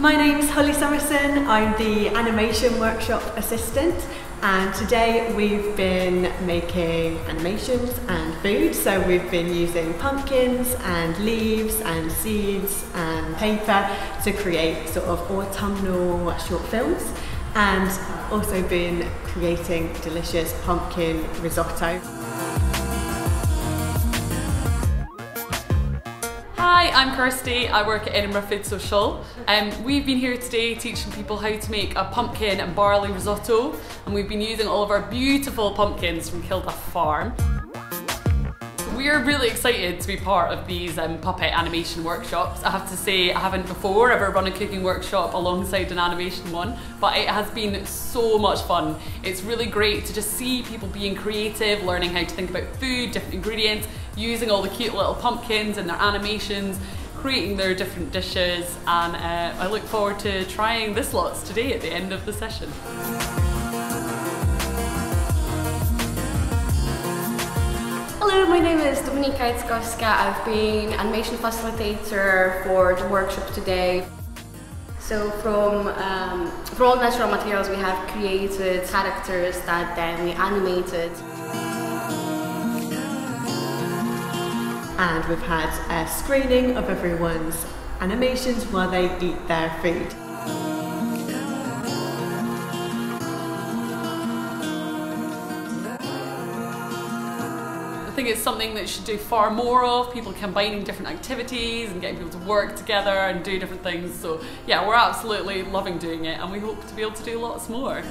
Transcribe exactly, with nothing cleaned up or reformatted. My name's Holly Summerson, I'm the animation workshop assistant, and today we've been making animations and food. So we've been using pumpkins and leaves and seeds and paper to create sort of autumnal short films, and also been creating delicious pumpkin risotto. Hi, I'm Kirsty, I work at Edinburgh Food Social, and um, we've been here today teaching people how to make a pumpkin and barley risotto, and we've been using all of our beautiful pumpkins from Kilda Farm. We're really excited to be part of these um, puppet animation workshops. I have to say I haven't before ever run a cooking workshop alongside an animation one, but it has been so much fun. It's really great to just see people being creative, learning how to think about food, different ingredients, using all the cute little pumpkins and their animations, creating their different dishes, and uh, I look forward to trying this lots today at the end of the session. Hello, my name is Dominika Jackowska. I've been animation facilitator for the workshop today. So from, um, from all natural materials we have created characters that then we animated. And we've had a screening of everyone's animations while they eat their food. I think it's something that should do far more of, people combining different activities and getting people to work together and do different things. So yeah, we're absolutely loving doing it, and we hope to be able to do lots more.